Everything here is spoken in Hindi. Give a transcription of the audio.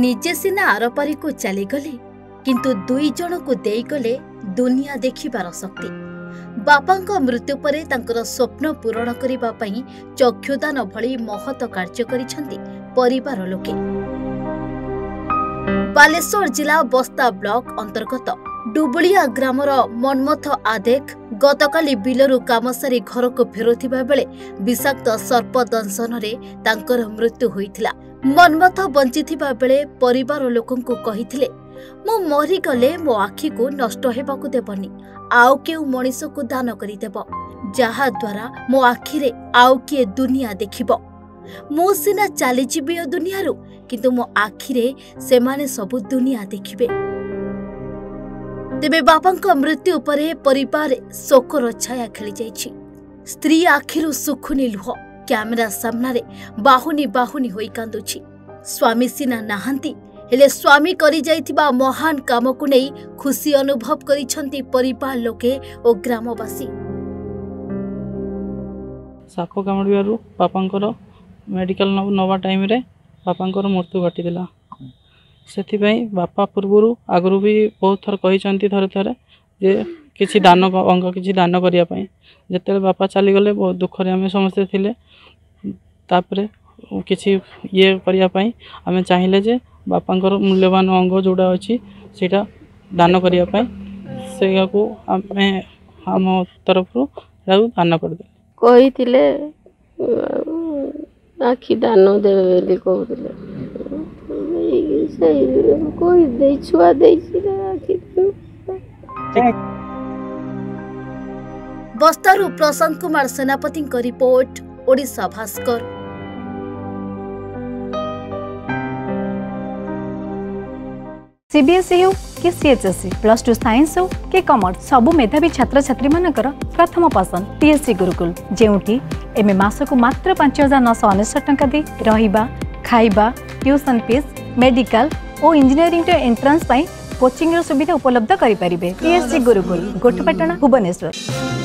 निजे सिना आरपारी को चलीगले किंतु दुई जन को देगले दुनिया देखिबार शक्ति। बापा मृत्यु पर स्वप्न पूरण करने चक्षुदान भली महत कार्य करिसेंती परिवार लोके। बालेश्वर जिला बस्ता ब्लॉक अंतर्गत डुबुलिया ग्रामर मनमथ आदेख गतकाली बिलरू काम सारी घर को फेरुथिबा बेले विषाक्त सर्प दंशन रे तांकर मृत्यु होइथिला। मनमथ बंचिथिबा बेले परिवार लोकंकु कहिथिले, मो मरी गले मो आखी को नष्ट हेबाकु देबनी, आउ केउ मनीष को दान करि देबो, जहा द्वारा मो आखी रे आउ के दुनिया देखिबो। मो सिना चाली जीबी ओ दुनियारू किंतु मो आखी रे से माने सब दुनिया देखिबे। तेबे बापा मृत्यु परे परिवार शोकर छाया खेली जाइछि। स्त्री आखिरु सुखुनी लुह कैमेरा सामने बाहुनी बाहुनी होई कांदुछि। स्वामी सिना नाहंती हेले स्वामी करी जाइथिबा महान काम को नै खुशी अनुभव करिछंती परिवार लोके ओ ग्रामवासी। साप कामड़िबारु बापांकर मेडिकल नवा टाइम रे बापांकर मृत्यु घटिदिला। सेथिपाई बापा पूर्व आगु भी बहुत थर कही थरे थरे जे किसी दान अंग किसी दान करने जिते बापा चलीगले बहुत दुखरे आम समस्ते थिले। तापरे किसी ये करने आम चाहिए जे बापा मूल्यवान अंग जोड़ा अच्छी सेटा दान करने से आम आम तरफ दान करदे कही थिले, आखि दान देवे कहते कोई दे छुआ दे। बस्तारू प्रशांत कुमार सेनापति को रिपोर्ट ओडिशा भास्कर। सीबीएसई हो कि सीएचएसई प्लस टू साइंस हो कि कॉमर्स सबु मेधावी छात्र छात्री मानकर प्रथम पसंद टीएससी गुरुकुल, जेउठी एमे मासकु मात्र 5999 टंका दे रहिबा खाइबा ट्यूशन फीस मेडिकल और इंजीनियरिंग एंट्रेंस कोचिंग सुविधा उपलब्ध करें। टीएससी गुरुकुल गोठपाटना भुवनेश्वर।